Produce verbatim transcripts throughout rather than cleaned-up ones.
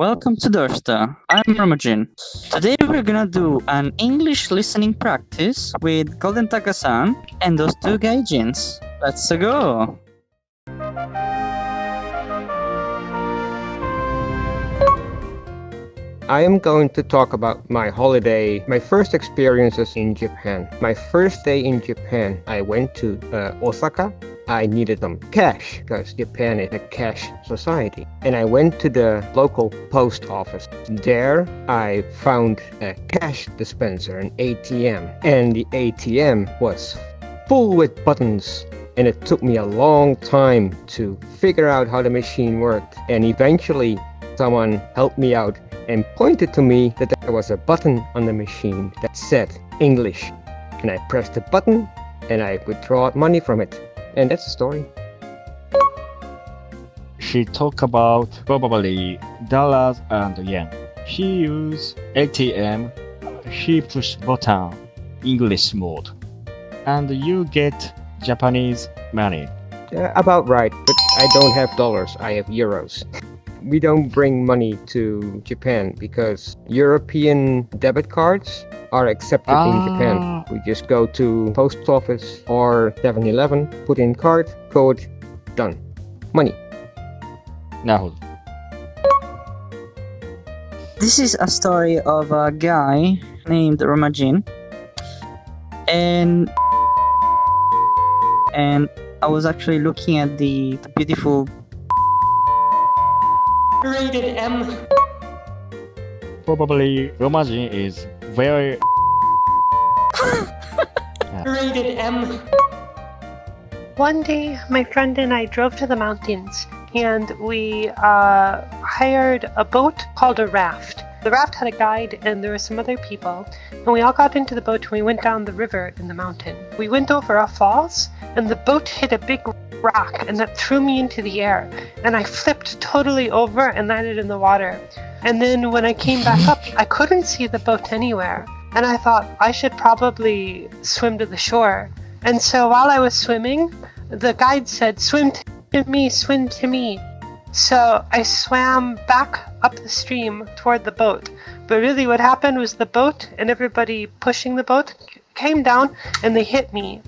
Welcome to Dorsta. I'm Romajin. Today we're gonna do an English listening practice with Golden Takasan and those two gaijins. Let's go! I am going to talk about my holiday, my first experiences in Japan. My first day in Japan, I went to uh, Osaka. I needed some cash because Japan is a cash society. And I went to the local post office. There, I found a cash dispenser, an A T M. And the A T M was full with buttons. And it took me a long time to figure out how the machine worked. And eventually, someone helped me out and pointed to me that there was a button on the machine that said English. And I pressed the button and I could draw out money from it. And that's the story. She talked about probably dollars and yen. She used A T M. She pushed button, English mode. And you get Japanese money. Uh, about right, but I don't have dollars, I have euros. We don't bring money to Japan because European debit cards are accepted ah. in Japan. We just go to post office or seven eleven, put in card, code, done. Money. Now. This is a story of a guy named Romajin. And, and I was actually looking at the beautiful rated M. Probably Romajin is very yeah. Rated M. One day, my friend and I drove to the mountains, and we uh, hired a boat called a raft. The raft had a guide, and there were some other people, and we all got into the boat, and we went down the river in the mountain. We went over a falls, and the boat hit a big rock, and that threw me into the air, and I flipped totally over and landed in the water. And then when I came back up, I couldn't see the boat anywhere, and I thought I should probably swim to the shore. And so while I was swimming, the guide said, "Swim to me, swim to me." So I swam back up the stream toward the boat, but really what happened was the boat and everybody pushing the boat came down and they hit me.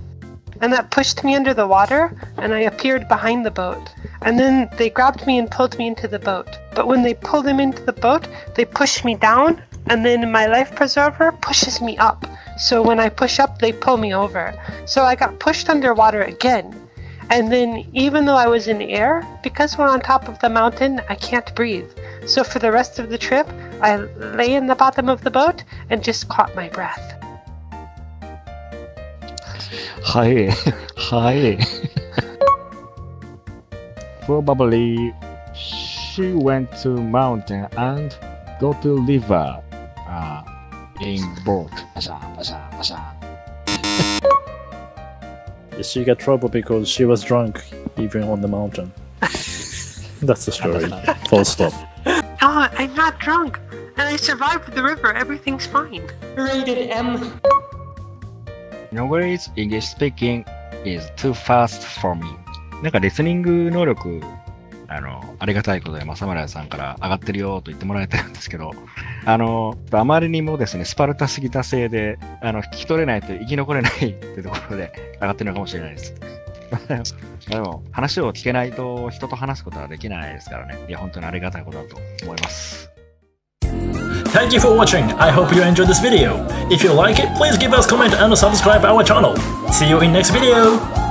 And that pushed me under the water, and I appeared behind the boat. And then they grabbed me and pulled me into the boat. But when they pulled him into the boat, they pushed me down, and then my life preserver pushes me up. So when I push up, they pull me over. So I got pushed underwater again. And then even though I was in air, because we're on top of the mountain, I can't breathe. So for the rest of the trip, I lay in the bottom of the boat and just caught my breath. Hi, hi. Probably she went to mountain and go to river uh, in boat. She got trouble because she was drunk even on the mountain. That's the story. Full stop. Oh, I'm not drunk, and I survived the river. Everything's fine. Rated M. Nobody's English speaking is too fast for me. なんかリスニング能力、あの、ありがたいことで、まさむらやさんから上がってるよと言ってもらえたんですけど、あの、あまりにもですね、スパルタすぎたせいで、あの、聞き取れないと生き残れないってところで上がってるのかもしれないです。でも、話を聞けないと人と話すことはできないですからね。いや、本当にありがたいことだと思います。Thank you for watching, I hope you enjoyed this video. If you like it, please give us a comment and subscribe our channel. See you in next video!